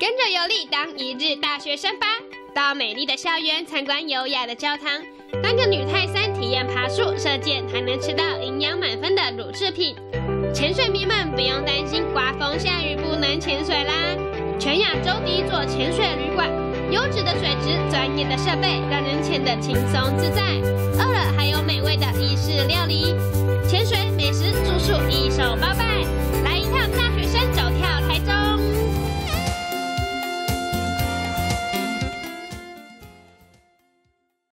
跟着尤莉当一日大学生吧，到美丽的校园参观优雅的教堂，当个女泰山体验爬树、射箭，还能吃到营养满分的乳制品。潜水迷们不用担心刮风下雨不能潜水啦！全亚洲第一座潜水旅馆，优质的水质、专业的设备，让人潜得轻松自在。饿了还有美味的意式料理，潜水、美食、住宿一手包办。